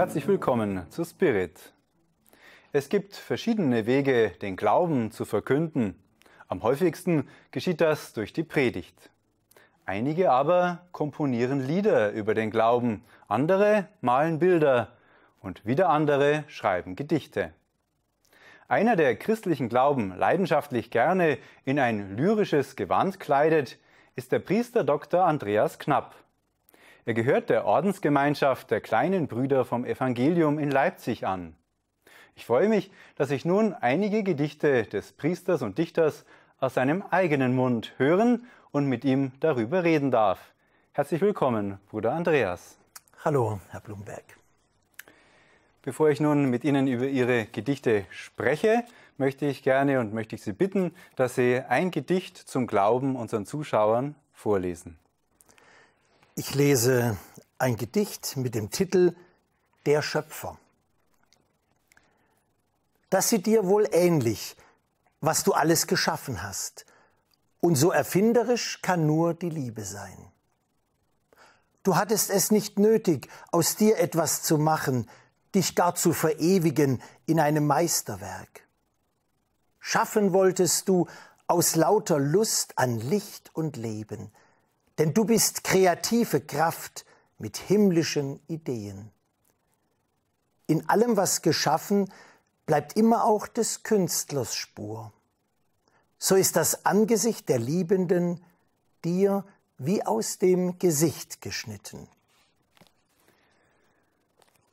Herzlich willkommen zu Spirit. Es gibt verschiedene Wege, den Glauben zu verkünden. Am häufigsten geschieht das durch die Predigt. Einige aber komponieren Lieder über den Glauben, andere malen Bilder und wieder andere schreiben Gedichte. Einer, der christlichen Glauben leidenschaftlich gerne in ein lyrisches Gewand kleidet, ist der Priester Dr. Andreas Knapp. Er gehört der Ordensgemeinschaft der Kleinen Brüder vom Evangelium in Leipzig an. Ich freue mich, dass ich nun einige Gedichte des Priesters und Dichters aus seinem eigenen Mund hören und mit ihm darüber reden darf. Herzlich willkommen, Bruder Andreas. Hallo, Herr Blumberg. Bevor ich nun mit Ihnen über Ihre Gedichte spreche, möchte ich Sie bitten, dass Sie ein Gedicht zum Glauben unseren Zuschauern vorlesen. Ich lese ein Gedicht mit dem Titel »Der Schöpfer«. Das sieht dir wohl ähnlich, was du alles geschaffen hast. Und so erfinderisch kann nur die Liebe sein. Du hattest es nicht nötig, aus dir etwas zu machen, dich gar zu verewigen in einem Meisterwerk. Schaffen wolltest du aus lauter Lust an Licht und Leben, denn du bist kreative Kraft mit himmlischen Ideen. In allem, was geschaffen, bleibt immer auch des Künstlers Spur. So ist das Angesicht der Liebenden dir wie aus dem Gesicht geschnitten.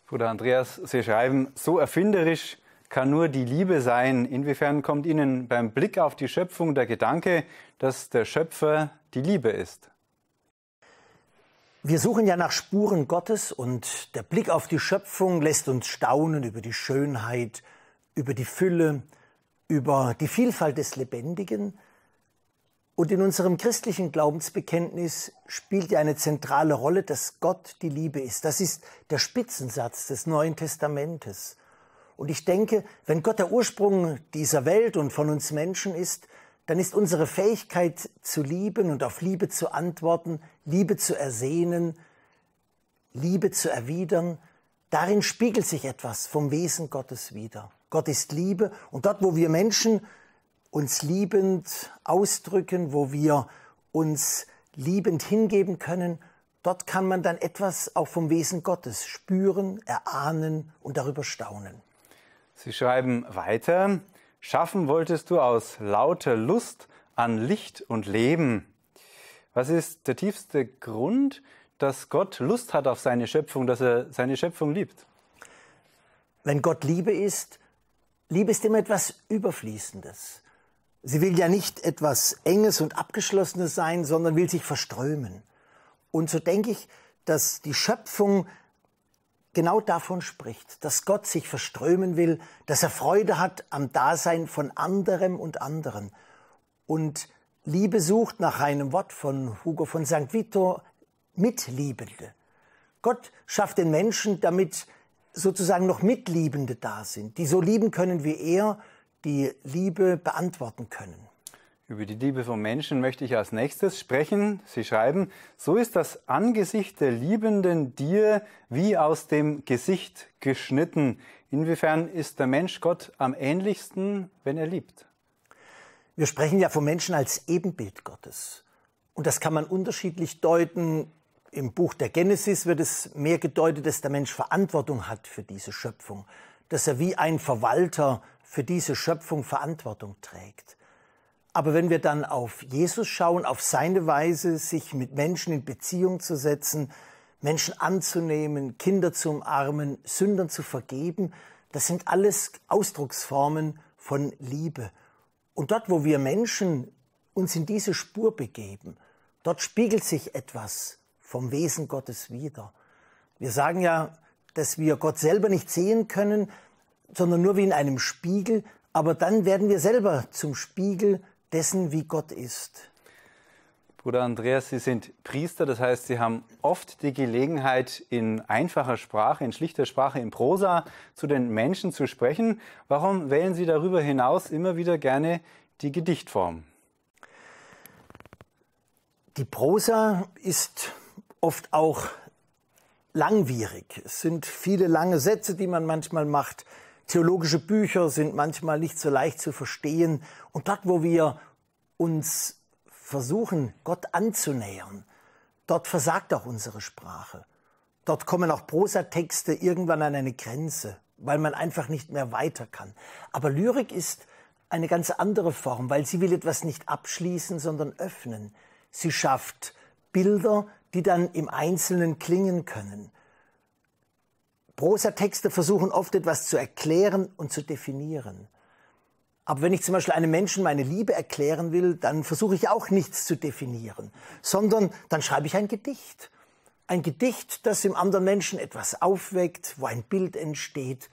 Bruder Andreas, Sie schreiben, so erfinderisch kann nur die Liebe sein. Inwiefern kommt Ihnen beim Blick auf die Schöpfung der Gedanke, dass der Schöpfer die Liebe ist? Wir suchen ja nach Spuren Gottes und der Blick auf die Schöpfung lässt uns staunen über die Schönheit, über die Fülle, über die Vielfalt des Lebendigen. Und in unserem christlichen Glaubensbekenntnis spielt ja eine zentrale Rolle, dass Gott die Liebe ist. Das ist der Spitzensatz des Neuen Testamentes. Und ich denke, wenn Gott der Ursprung dieser Welt und von uns Menschen ist, dann ist unsere Fähigkeit zu lieben und auf Liebe zu antworten, Liebe zu ersehnen, Liebe zu erwidern, darin spiegelt sich etwas vom Wesen Gottes wider. Gott ist Liebe und dort, wo wir Menschen uns liebend ausdrücken, wo wir uns liebend hingeben können, dort kann man dann etwas auch vom Wesen Gottes spüren, erahnen und darüber staunen. Sie schreiben weiter: Schaffen wolltest du aus lauter Lust an Licht und Leben. Was ist der tiefste Grund, dass Gott Lust hat auf seine Schöpfung, dass er seine Schöpfung liebt? Wenn Gott Liebe ist immer etwas Überfließendes. Sie will ja nicht etwas Enges und Abgeschlossenes sein, sondern will sich verströmen. Und so denke ich, dass die Schöpfung genau davon spricht, dass Gott sich verströmen will, dass er Freude hat am Dasein von anderem und anderen. Und Liebe sucht nach einem Wort von Hugo von St. Victor, Mitliebende. Gott schafft den Menschen, damit sozusagen noch Mitliebende da sind, die so lieben können wie er, die Liebe beantworten können. Über die Liebe von Menschen möchte ich als nächstes sprechen. Sie schreiben, so ist das Angesicht der Liebenden dir wie aus dem Gesicht geschnitten. Inwiefern ist der Mensch Gott am ähnlichsten, wenn er liebt? Wir sprechen ja vom Menschen als Ebenbild Gottes. Und das kann man unterschiedlich deuten. Im Buch der Genesis wird es mehr gedeutet, dass der Mensch Verantwortung hat für diese Schöpfung. Dass er wie ein Verwalter für diese Schöpfung Verantwortung trägt. Aber wenn wir dann auf Jesus schauen, auf seine Weise, sich mit Menschen in Beziehung zu setzen, Menschen anzunehmen, Kinder zu umarmen, Sündern zu vergeben, das sind alles Ausdrucksformen von Liebe. Und dort, wo wir Menschen uns in diese Spur begeben, dort spiegelt sich etwas vom Wesen Gottes wider. Wir sagen ja, dass wir Gott selber nicht sehen können, sondern nur wie in einem Spiegel, aber dann werden wir selber zum Spiegel dessen, wie Gott ist. Bruder Andreas, Sie sind Priester, das heißt, Sie haben oft die Gelegenheit, in einfacher Sprache, in schlichter Sprache, in Prosa zu den Menschen zu sprechen. Warum wählen Sie darüber hinaus immer wieder gerne die Gedichtform? Die Prosa ist oft auch langwierig. Es sind viele lange Sätze, die man manchmal macht. Theologische Bücher sind manchmal nicht so leicht zu verstehen. Und dort, wo wir uns versuchen, Gott anzunähern, dort versagt auch unsere Sprache. Dort kommen auch Prosatexte irgendwann an eine Grenze, weil man einfach nicht mehr weiter kann. Aber Lyrik ist eine ganz andere Form, weil sie will etwas nicht abschließen, sondern öffnen. Sie schafft Bilder, die dann im Einzelnen klingen können. Prosatexte versuchen oft etwas zu erklären und zu definieren. Aber wenn ich zum Beispiel einem Menschen meine Liebe erklären will, dann versuche ich auch nichts zu definieren, sondern dann schreibe ich ein Gedicht. Ein Gedicht, das im anderen Menschen etwas aufweckt, wo ein Bild entsteht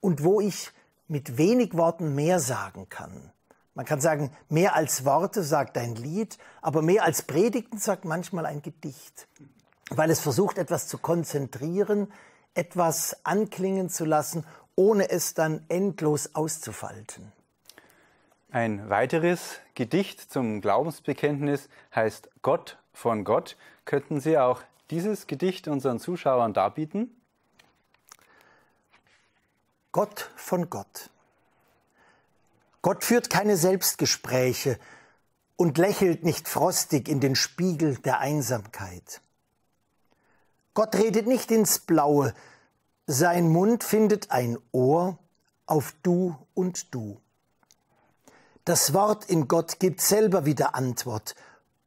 und wo ich mit wenig Worten mehr sagen kann. Man kann sagen, mehr als Worte sagt ein Lied, aber mehr als Predigten sagt manchmal ein Gedicht, weil es versucht, etwas zu konzentrieren, etwas anklingen zu lassen, ohne es dann endlos auszufalten. Ein weiteres Gedicht zum Glaubensbekenntnis heißt Gott von Gott. Könnten Sie auch dieses Gedicht unseren Zuschauern darbieten? Gott von Gott. Gott führt keine Selbstgespräche und lächelt nicht frostig in den Spiegel der Einsamkeit. Gott redet nicht ins Blaue, sein Mund findet ein Ohr auf Du und Du. Das Wort in Gott gibt selber wieder Antwort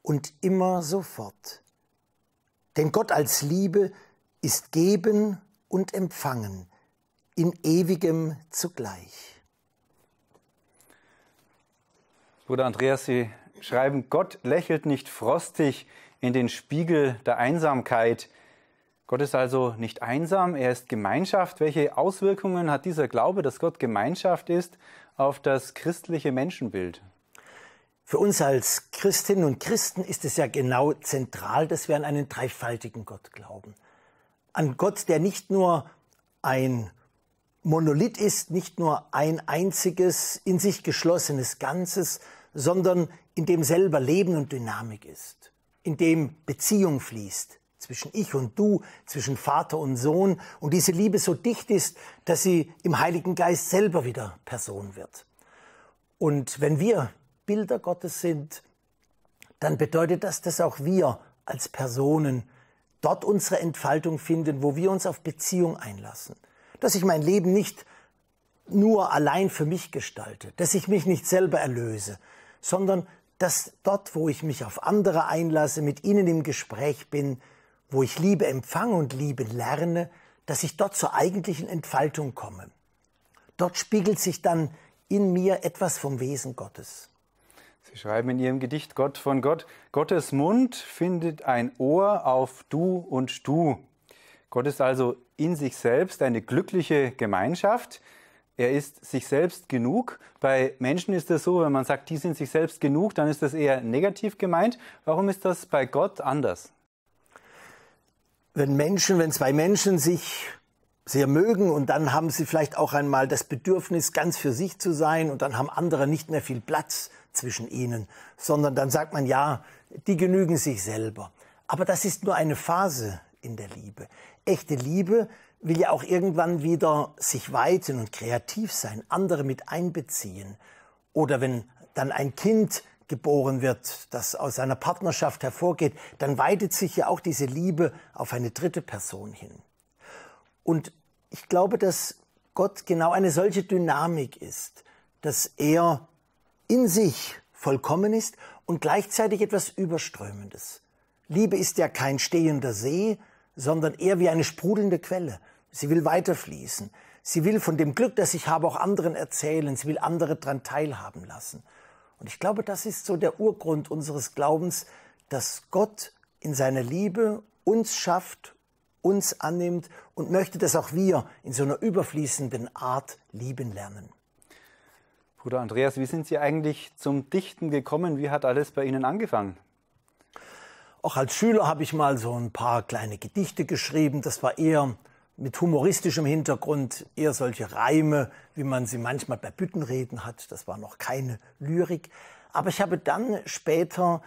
und immer sofort. Denn Gott als Liebe ist Geben und Empfangen in Ewigem zugleich. Bruder Andreas, Sie schreiben, Gott lächelt nicht frostig in den Spiegel der Einsamkeit. Gott ist also nicht einsam, er ist Gemeinschaft. Welche Auswirkungen hat dieser Glaube, dass Gott Gemeinschaft ist, auf das christliche Menschenbild? Für uns als Christinnen und Christen ist es ja genau zentral, dass wir an einen dreifaltigen Gott glauben. An Gott, der nicht nur ein Monolith ist, nicht nur ein einziges, in sich geschlossenes Ganzes, sondern in dem selber Leben und Dynamik ist, in dem Beziehung fließt. Zwischen Ich und Du, zwischen Vater und Sohn. Und diese Liebe so dicht ist, dass sie im Heiligen Geist selber wieder Person wird. Und wenn wir Bilder Gottes sind, dann bedeutet das, dass auch wir als Personen dort unsere Entfaltung finden, wo wir uns auf Beziehung einlassen. Dass ich mein Leben nicht nur allein für mich gestalte, dass ich mich nicht selber erlöse, sondern dass dort, wo ich mich auf andere einlasse, mit ihnen im Gespräch bin, wo ich Liebe empfange und Liebe lerne, dass ich dort zur eigentlichen Entfaltung komme. Dort spiegelt sich dann in mir etwas vom Wesen Gottes. Sie schreiben in Ihrem Gedicht Gott von Gott, Gottes Mund findet ein Ohr auf Du und Du. Gott ist also in sich selbst eine glückliche Gemeinschaft. Er ist sich selbst genug. Bei Menschen ist es so, wenn man sagt, die sind sich selbst genug, dann ist das eher negativ gemeint. Warum ist das bei Gott anders? Wenn zwei Menschen sich sehr mögen und dann haben sie vielleicht auch einmal das Bedürfnis, ganz für sich zu sein und dann haben andere nicht mehr viel Platz zwischen ihnen, sondern dann sagt man, ja, die genügen sich selber. Aber das ist nur eine Phase in der Liebe. Echte Liebe will ja auch irgendwann wieder sich weiten und kreativ sein, andere mit einbeziehen. Oder wenn dann ein Kind geboren wird, das aus einer Partnerschaft hervorgeht, dann weitet sich ja auch diese Liebe auf eine dritte Person hin. Und ich glaube, dass Gott genau eine solche Dynamik ist, dass er in sich vollkommen ist und gleichzeitig etwas Überströmendes. Liebe ist ja kein stehender See, sondern eher wie eine sprudelnde Quelle. Sie will weiterfließen. Sie will von dem Glück, das ich habe, auch anderen erzählen. Sie will andere daran teilhaben lassen. Und ich glaube, das ist so der Urgrund unseres Glaubens, dass Gott in seiner Liebe uns schafft, uns annimmt und möchte, dass auch wir in so einer überfließenden Art lieben lernen. Bruder Andreas, wie sind Sie eigentlich zum Dichten gekommen? Wie hat alles bei Ihnen angefangen? Auch als Schüler habe ich mal so ein paar kleine Gedichte geschrieben. Das war eher mit humoristischem Hintergrund, eher solche Reime, wie man sie manchmal bei Büttenreden hat. Das war noch keine Lyrik. Aber ich habe dann später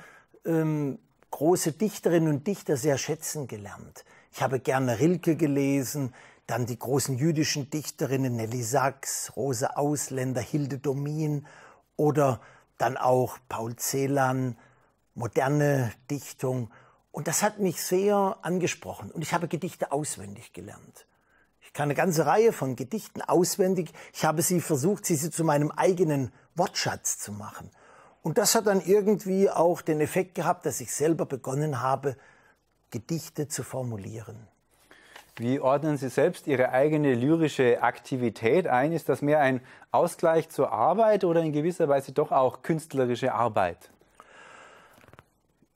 große Dichterinnen und Dichter sehr schätzen gelernt. Ich habe gerne Rilke gelesen, dann die großen jüdischen Dichterinnen Nelly Sachs, Rose Ausländer, Hilde Domin oder dann auch Paul Celan, moderne Dichtung. Und das hat mich sehr angesprochen. Und ich habe Gedichte auswendig gelernt. Ich kann eine ganze Reihe von Gedichten auswendig. Ich habe sie versucht, sie zu meinem eigenen Wortschatz zu machen. Und das hat dann irgendwie auch den Effekt gehabt, dass ich selber begonnen habe, Gedichte zu formulieren. Wie ordnen Sie selbst Ihre eigene lyrische Aktivität ein? Ist das mehr ein Ausgleich zur Arbeit oder in gewisser Weise doch auch künstlerische Arbeit?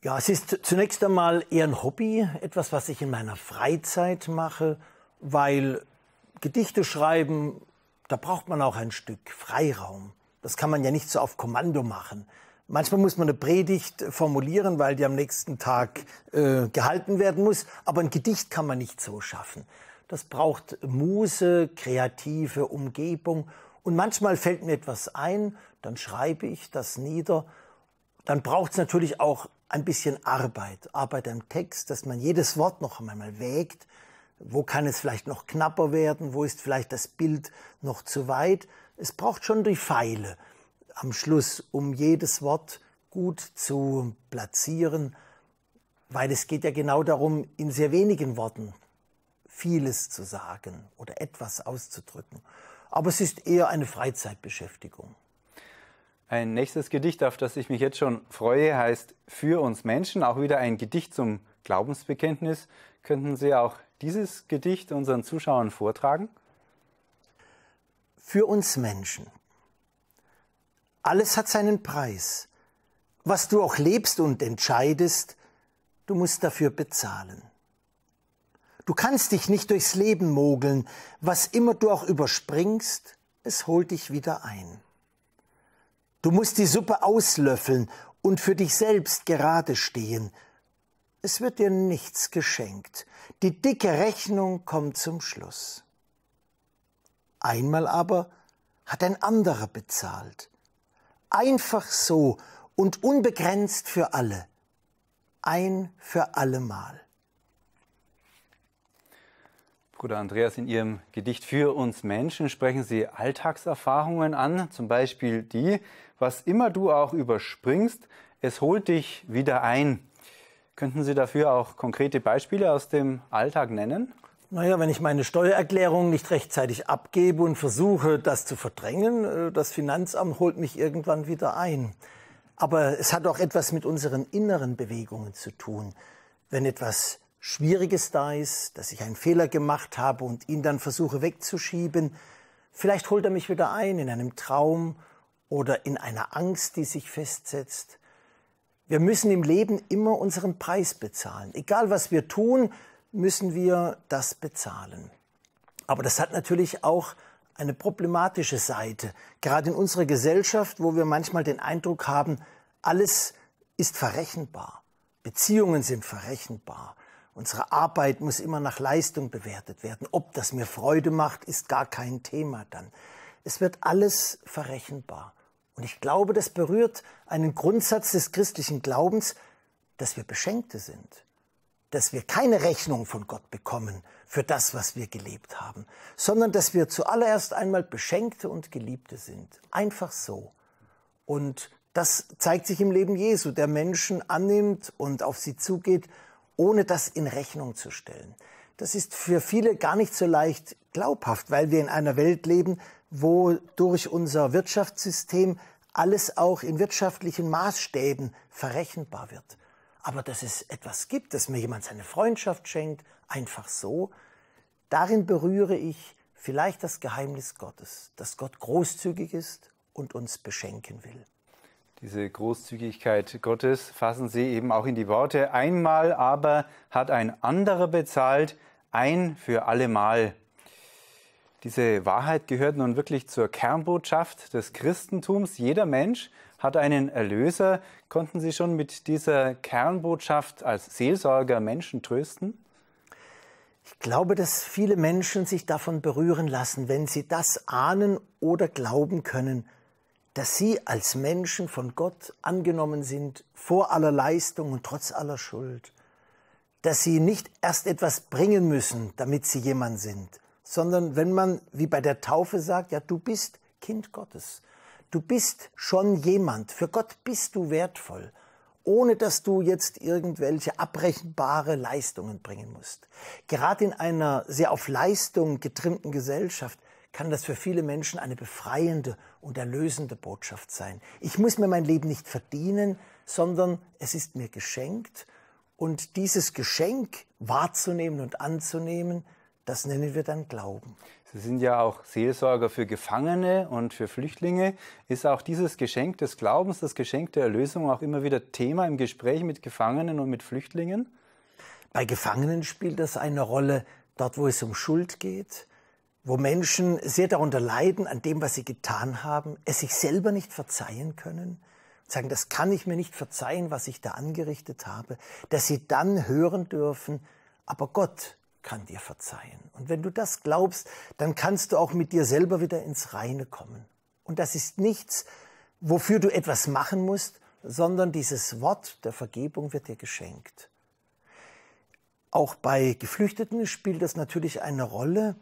Ja, es ist zunächst einmal eher ein Hobby, etwas, was ich in meiner Freizeit mache, weil Gedichte schreiben, da braucht man auch ein Stück Freiraum. Das kann man ja nicht so auf Kommando machen. Manchmal muss man eine Predigt formulieren, weil die am nächsten Tag gehalten werden muss. Aber ein Gedicht kann man nicht so schaffen. Das braucht Muße, kreative Umgebung. Und manchmal fällt mir etwas ein, dann schreibe ich das nieder. Dann braucht es natürlich auch ein bisschen Arbeit. Arbeit am Text, dass man jedes Wort noch einmal wägt. Wo kann es vielleicht noch knapper werden? Wo ist vielleicht das Bild noch zu weit? Es braucht schon die Feile am Schluss, um jedes Wort gut zu platzieren, weil es geht ja genau darum, in sehr wenigen Worten vieles zu sagen oder etwas auszudrücken. Aber es ist eher eine Freizeitbeschäftigung. Ein nächstes Gedicht, auf das ich mich jetzt schon freue, heißt Für uns Menschen, auch wieder ein Gedicht zum Glaubensbekenntnis. Könnten Sie auch dieses Gedicht unseren Zuschauern vortragen? Für uns Menschen. Alles hat seinen Preis. Was du auch lebst und entscheidest, du musst dafür bezahlen. Du kannst dich nicht durchs Leben mogeln. Was immer du auch überspringst, es holt dich wieder ein. Du musst die Suppe auslöffeln und für dich selbst gerade stehen. Es wird dir nichts geschenkt. Die dicke Rechnung kommt zum Schluss. Einmal aber hat ein anderer bezahlt. Einfach so und unbegrenzt für alle. Ein für allemal. Bruder Andreas, in Ihrem Gedicht Für uns Menschen sprechen Sie Alltagserfahrungen an, zum Beispiel die, was immer du auch überspringst, es holt dich wieder ein. Könnten Sie dafür auch konkrete Beispiele aus dem Alltag nennen? Naja, wenn ich meine Steuererklärung nicht rechtzeitig abgebe und versuche, das zu verdrängen, das Finanzamt holt mich irgendwann wieder ein. Aber es hat auch etwas mit unseren inneren Bewegungen zu tun. Wenn etwas Schwieriges da ist, dass ich einen Fehler gemacht habe und ihn dann versuche wegzuschieben, vielleicht holt er mich wieder ein in einem Traum oder in einer Angst, die sich festsetzt. Wir müssen im Leben immer unseren Preis bezahlen. Egal, was wir tun, müssen wir das bezahlen. Aber das hat natürlich auch eine problematische Seite. Gerade in unserer Gesellschaft, wo wir manchmal den Eindruck haben, alles ist verrechenbar. Beziehungen sind verrechenbar. Unsere Arbeit muss immer nach Leistung bewertet werden. Ob das mir Freude macht, ist gar kein Thema dann. Es wird alles verrechenbar. Und ich glaube, das berührt einen Grundsatz des christlichen Glaubens, dass wir Beschenkte sind. Dass wir keine Rechnung von Gott bekommen für das, was wir gelebt haben, sondern dass wir zuallererst einmal Beschenkte und Geliebte sind. Einfach so. Und das zeigt sich im Leben Jesu, der Menschen annimmt und auf sie zugeht, ohne das in Rechnung zu stellen. Das ist für viele gar nicht so leicht glaubhaft, weil wir in einer Welt leben, wo durch unser Wirtschaftssystem alles auch in wirtschaftlichen Maßstäben verrechenbar wird. Aber dass es etwas gibt, dass mir jemand seine Freundschaft schenkt, einfach so, darin berühre ich vielleicht das Geheimnis Gottes, dass Gott großzügig ist und uns beschenken will. Diese Großzügigkeit Gottes fassen Sie eben auch in die Worte. Einmal aber hat ein anderer bezahlt, ein für allemal. Diese Wahrheit gehört nun wirklich zur Kernbotschaft des Christentums. Jeder Mensch hat einen Erlöser. Konnten Sie schon mit dieser Kernbotschaft als Seelsorger Menschen trösten? Ich glaube, dass viele Menschen sich davon berühren lassen, wenn sie das ahnen oder glauben können, dass sie als Menschen von Gott angenommen sind, vor aller Leistung und trotz aller Schuld. dass sie nicht erst etwas bringen müssen, damit sie jemand sind, sondern wenn man, wie bei der Taufe sagt, ja, du bist Kind Gottes, du bist schon jemand, für Gott bist du wertvoll, ohne dass du jetzt irgendwelche abrechenbare Leistungen bringen musst. Gerade in einer sehr auf Leistung getrimmten Gesellschaft kann das für viele Menschen eine befreiende und erlösende Botschaft sein. Ich muss mir mein Leben nicht verdienen, sondern es ist mir geschenkt. Und dieses Geschenk wahrzunehmen und anzunehmen, das nennen wir dann Glauben. Sie sind ja auch Seelsorger für Gefangene und für Flüchtlinge. Ist auch dieses Geschenk des Glaubens, das Geschenk der Erlösung auch immer wieder Thema im Gespräch mit Gefangenen und mit Flüchtlingen? Bei Gefangenen spielt das eine Rolle, dort wo es um Schuld geht, wo Menschen sehr darunter leiden, an dem, was sie getan haben, es sich selber nicht verzeihen können. Sagen, das kann ich mir nicht verzeihen, was ich da angerichtet habe, dass sie dann hören dürfen, aber Gott kann dir verzeihen. Und wenn du das glaubst, dann kannst du auch mit dir selber wieder ins Reine kommen. Und das ist nichts, wofür du etwas machen musst, sondern dieses Wort der Vergebung wird dir geschenkt. Auch bei Geflüchteten spielt das natürlich eine Rolle.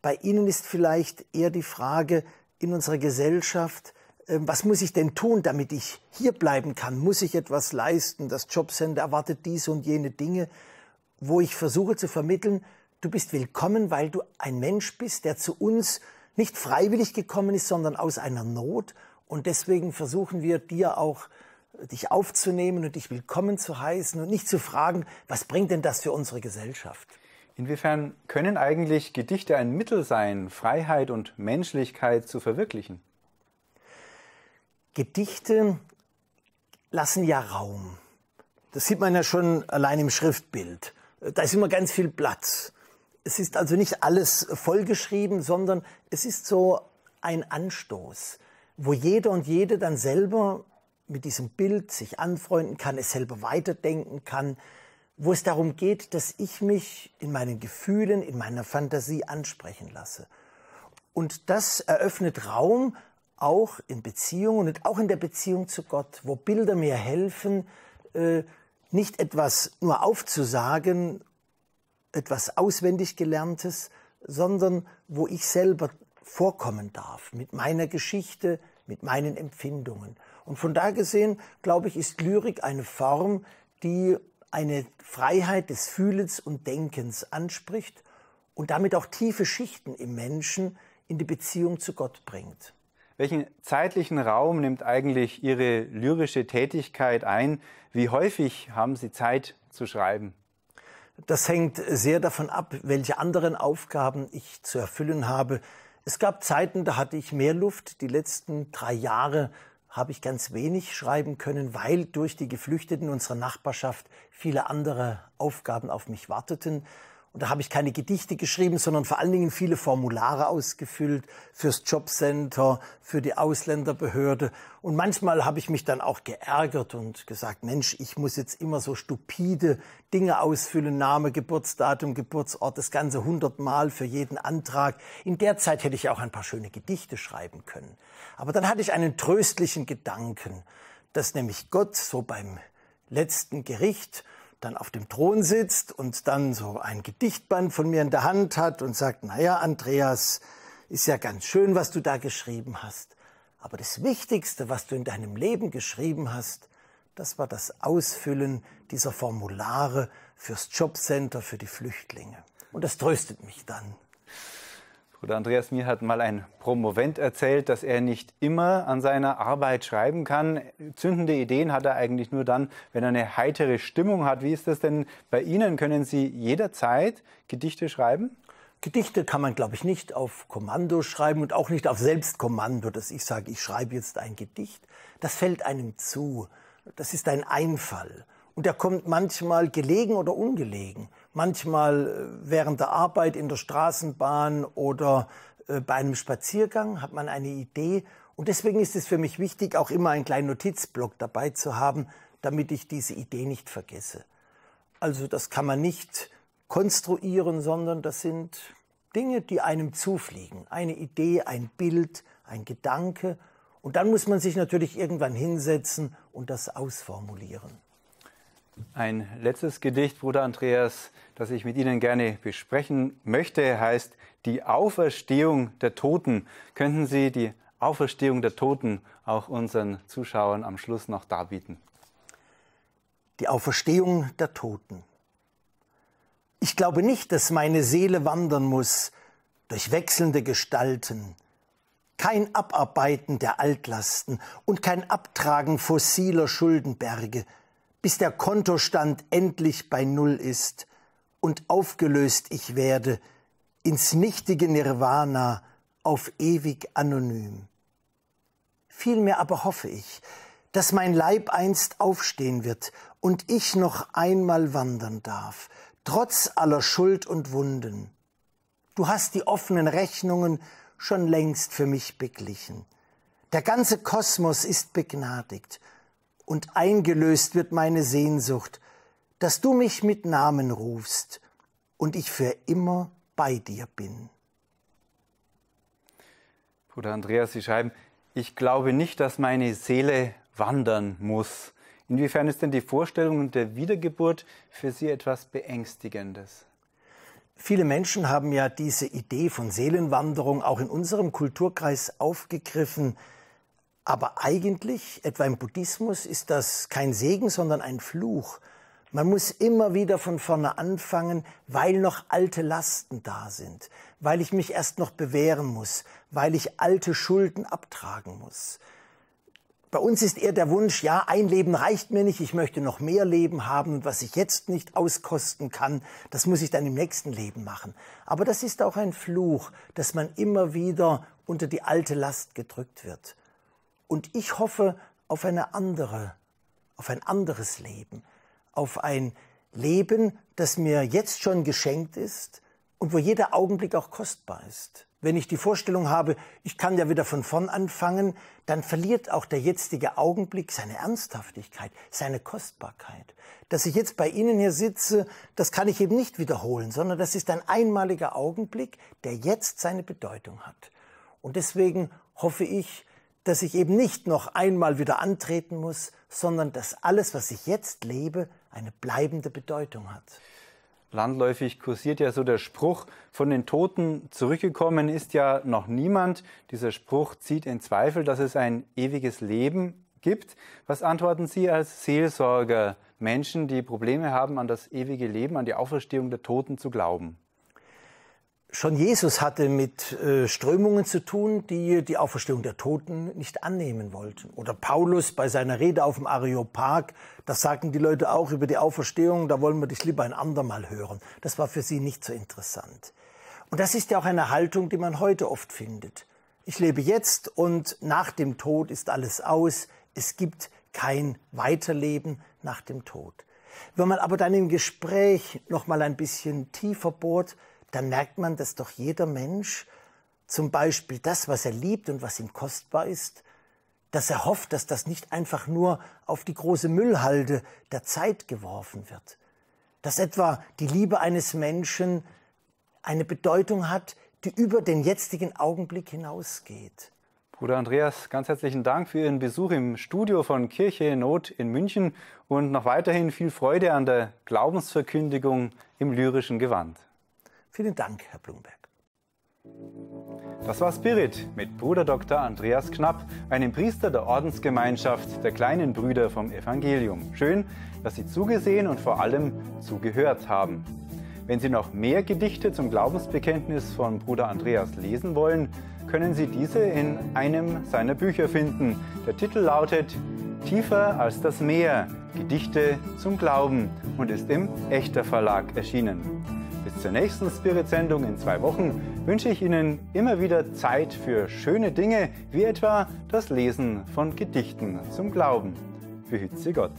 Bei ihnen ist vielleicht eher die Frage in unserer Gesellschaft, was muss ich denn tun, damit ich hier bleiben kann? Muss ich etwas leisten? Das Jobcenter erwartet dies und jene Dinge, wo ich versuche zu vermitteln, du bist willkommen, weil du ein Mensch bist, der zu uns nicht freiwillig gekommen ist, sondern aus einer Not. Und deswegen versuchen wir, dir auch dich aufzunehmen und dich willkommen zu heißen und nicht zu fragen, was bringt denn das für unsere Gesellschaft? Inwiefern können eigentlich Gedichte ein Mittel sein, Freiheit und Menschlichkeit zu verwirklichen? Gedichte lassen ja Raum. Das sieht man ja schon allein im Schriftbild. Da ist immer ganz viel Platz. Es ist also nicht alles vollgeschrieben, sondern es ist so ein Anstoß, wo jeder und jede dann selber mit diesem Bild sich anfreunden kann, es selber weiterdenken kann, wo es darum geht, dass ich mich in meinen Gefühlen, in meiner Fantasie ansprechen lasse. Und das eröffnet Raum, auch in Beziehungen und auch in der Beziehung zu Gott, wo Bilder mir helfen, nicht etwas nur aufzusagen, etwas auswendig Gelerntes, sondern wo ich selber vorkommen darf, mit meiner Geschichte, mit meinen Empfindungen. Und von da gesehen, glaube ich, ist Lyrik eine Form, die eine Freiheit des Fühlens und Denkens anspricht und damit auch tiefe Schichten im Menschen in die Beziehung zu Gott bringt. Welchen zeitlichen Raum nimmt eigentlich Ihre lyrische Tätigkeit ein? Wie häufig haben Sie Zeit zu schreiben? Das hängt sehr davon ab, welche anderen Aufgaben ich zu erfüllen habe. Es gab Zeiten, da hatte ich mehr Luft. Die letzten 3 Jahre habe ich ganz wenig schreiben können, weil durch die Geflüchteten unserer Nachbarschaft viele andere Aufgaben auf mich warteten. Und da habe ich keine Gedichte geschrieben, sondern vor allen Dingen viele Formulare ausgefüllt fürs Jobcenter, für die Ausländerbehörde. Und manchmal habe ich mich dann auch geärgert und gesagt, Mensch, ich muss jetzt immer so stupide Dinge ausfüllen, Name, Geburtsdatum, Geburtsort, das Ganze 100-mal für jeden Antrag. In der Zeit hätte ich auch ein paar schöne Gedichte schreiben können. Aber dann hatte ich einen tröstlichen Gedanken, dass nämlich Gott so beim letzten Gericht dann auf dem Thron sitzt und dann so ein Gedichtband von mir in der Hand hat und sagt, naja, Andreas, ist ja ganz schön, was du da geschrieben hast. Aber das Wichtigste, was du in deinem Leben geschrieben hast, das war das Ausfüllen dieser Formulare fürs Jobcenter, für die Flüchtlinge. Und das tröstet mich dann. Bruder Andreas, mir hat mal ein Promovent erzählt, dass er nicht immer an seiner Arbeit schreiben kann. Zündende Ideen hat er eigentlich nur dann, wenn er eine heitere Stimmung hat. Wie ist das denn bei Ihnen? Können Sie jederzeit Gedichte schreiben? Gedichte kann man, glaube ich, nicht auf Kommando schreiben und auch nicht auf Selbstkommando, dass ich sage, ich schreibe jetzt ein Gedicht. Das fällt einem zu. Das ist ein Einfall. Und der kommt manchmal gelegen oder ungelegen. Manchmal während der Arbeit in der Straßenbahn oder bei einem Spaziergang hat man eine Idee. Und deswegen ist es für mich wichtig, auch immer einen kleinen Notizblock dabei zu haben, damit ich diese Idee nicht vergesse. Also das kann man nicht konstruieren, sondern das sind Dinge, die einem zufliegen. Eine Idee, ein Bild, ein Gedanke. Und dann muss man sich natürlich irgendwann hinsetzen und das ausformulieren. Ein letztes Gedicht, Bruder Andreas, das ich mit Ihnen gerne besprechen möchte, heißt Die Auferstehung der Toten. Könnten Sie die Auferstehung der Toten auch unseren Zuschauern am Schluss noch darbieten? Die Auferstehung der Toten. Ich glaube nicht, dass meine Seele wandern muss durch wechselnde Gestalten. Kein Abarbeiten der Altlasten und kein Abtragen fossiler Schuldenberge, bis der Kontostand endlich bei Null ist und aufgelöst ich werde ins nichtige Nirvana auf ewig anonym. Vielmehr aber hoffe ich, dass mein Leib einst aufstehen wird und ich noch einmal wandern darf, trotz aller Schuld und Wunden. Du hast die offenen Rechnungen schon längst für mich beglichen. Der ganze Kosmos ist begnadigt und eingelöst wird meine Sehnsucht, dass du mich mit Namen rufst und ich für immer bei dir bin. Bruder Andreas, Sie schreiben, ich glaube nicht, dass meine Seele wandern muss. Inwiefern ist denn die Vorstellung der Wiedergeburt für Sie etwas Beängstigendes? Viele Menschen haben ja diese Idee von Seelenwanderung auch in unserem Kulturkreis aufgegriffen. Aber eigentlich, etwa im Buddhismus, ist das kein Segen, sondern ein Fluch. Man muss immer wieder von vorne anfangen, weil noch alte Lasten da sind, weil ich mich erst noch bewähren muss, weil ich alte Schulden abtragen muss. Bei uns ist eher der Wunsch, ja, ein Leben reicht mir nicht, ich möchte noch mehr Leben haben und was ich jetzt nicht auskosten kann, das muss ich dann im nächsten Leben machen. Aber das ist auch ein Fluch, dass man immer wieder unter die alte Last gedrückt wird. Und ich hoffe auf ein anderes Leben, auf ein Leben, das mir jetzt schon geschenkt ist und wo jeder Augenblick auch kostbar ist. Wenn ich die Vorstellung habe, ich kann ja wieder von vorn anfangen, dann verliert auch der jetzige Augenblick seine Ernsthaftigkeit, seine Kostbarkeit. Dass ich jetzt bei Ihnen hier sitze, das kann ich eben nicht wiederholen, sondern das ist ein einmaliger Augenblick, der jetzt seine Bedeutung hat. Und deswegen hoffe ich, dass ich eben nicht noch einmal wieder antreten muss, sondern dass alles, was ich jetzt lebe, eine bleibende Bedeutung hat. Landläufig kursiert ja so der Spruch, von den Toten zurückgekommen ist ja noch niemand. Dieser Spruch zieht in Zweifel, dass es ein ewiges Leben gibt. Was antworten Sie als Seelsorger Menschen, die Probleme haben, an das ewige Leben, an die Auferstehung der Toten zu glauben? Schon Jesus hatte mit Strömungen zu tun, die die Auferstehung der Toten nicht annehmen wollten. Oder Paulus bei seiner Rede auf dem Areopag, das sagten die Leute auch über die Auferstehung, da wollen wir dich lieber ein andermal hören. Das war für sie nicht so interessant. Und das ist ja auch eine Haltung, die man heute oft findet. Ich lebe jetzt und nach dem Tod ist alles aus. Es gibt kein Weiterleben nach dem Tod. Wenn man aber dann im Gespräch noch mal ein bisschen tiefer bohrt, dann merkt man, dass doch jeder Mensch zum Beispiel das, was er liebt und was ihm kostbar ist, dass er hofft, dass das nicht einfach nur auf die große Müllhalde der Zeit geworfen wird. Dass etwa die Liebe eines Menschen eine Bedeutung hat, die über den jetzigen Augenblick hinausgeht. Bruder Andreas, ganz herzlichen Dank für Ihren Besuch im Studio von Kirche in Not in München und noch weiterhin viel Freude an der Glaubensverkündigung im lyrischen Gewand. Vielen Dank, Herr Blumberg. Das war Spirit mit Bruder Dr. Andreas Knapp, einem Priester der Ordensgemeinschaft der Kleinen Brüder vom Evangelium. Schön, dass Sie zugesehen und vor allem zugehört haben. Wenn Sie noch mehr Gedichte zum Glaubensbekenntnis von Bruder Andreas lesen wollen, können Sie diese in einem seiner Bücher finden. Der Titel lautet Tiefer als das Meer, Gedichte zum Glauben und ist im Echter Verlag erschienen. Bis zur nächsten Spirit-Sendung in 2 Wochen wünsche ich Ihnen immer wieder Zeit für schöne Dinge, wie etwa das Lesen von Gedichten zum Glauben. Behüt Sie Gott.